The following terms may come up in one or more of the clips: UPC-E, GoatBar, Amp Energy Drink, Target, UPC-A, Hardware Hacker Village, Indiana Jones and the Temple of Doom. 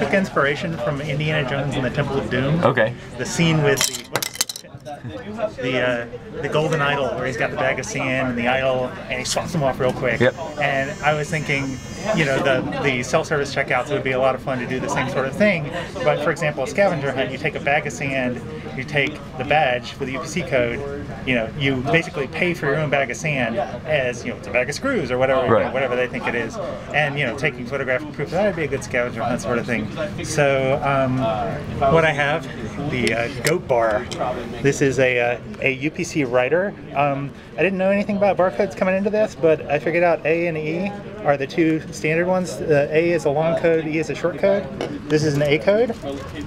took inspiration from Indiana Jones and the Temple of Doom. Okay. The scene with the golden idol where he's got the bag of sand and the idol and he swaps them off real quick. Yep. And I was thinking, you know, the self-service checkouts would be a lot of fun to do the same sort of thing. But for example, a scavenger hunt, you take a bag of sand, you take the badge with the UPC code, you know, you basically pay for your own bag of sand as, you know, it's a bag of screws or whatever, right, you know, whatever they think it is. And, you know, taking photographic proof, that would be a good scavenger hunt sort of thing. So what I have, the GoatBar. This is a UPC writer. I didn't know anything about barcodes coming into this, but I figured out A and E are the two standard ones. A is a long code, E is a short code. This is an A code,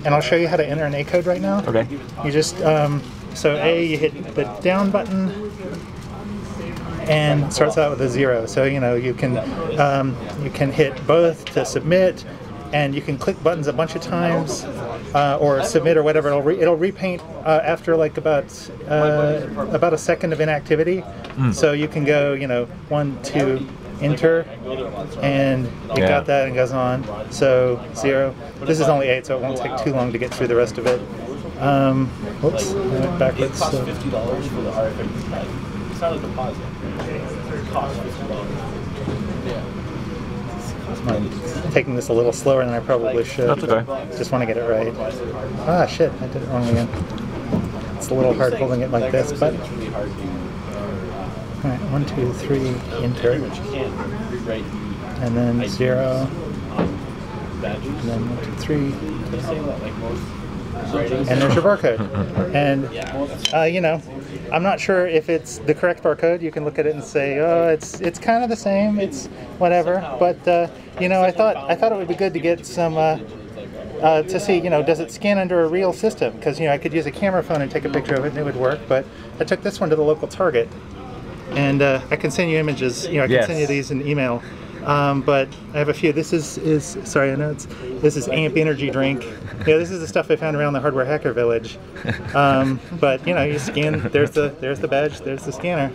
and I'll show you how to enter an A code right now. Okay. You just, so A, you hit the down button, and it starts out with a 0. So, you know, you can hit both to submit, and you can click buttons a bunch of times, or submit or whatever. It'll repaint after like about a second of inactivity. Mm. So you can go, you know, 1, 2, enter, and you got that and it goes on. So 0. This is only 8, so it won't take too long to get through the rest of it. Whoops, I went backwards. So. I'm taking this a little slower than I probably should. That's okay. Just want to get it right. Ah, shit, I did it wrong again. It's a little hard holding it like this, but. All right, 1, 2, 3, enter, and then 0, and then 1, 2, 3. And there's your barcode. And you know, I'm not sure if it's the correct barcode. You can look at it and say, oh, it's kind of the same. It's whatever. But you know, I thought it would be good to get some to see, you know, does it scan under a real system? Because you know, I could use a camera phone and take a picture of it and it would work. But I took this one to the local Target, and I can send you images. You know, I can send you these in email. But I have a few. This is sorry, I know this is Amp Energy Drink. Yeah, this is the stuff I found around the Hardware Hacker Village. But you know, you scan. There's the badge. There's the scanner.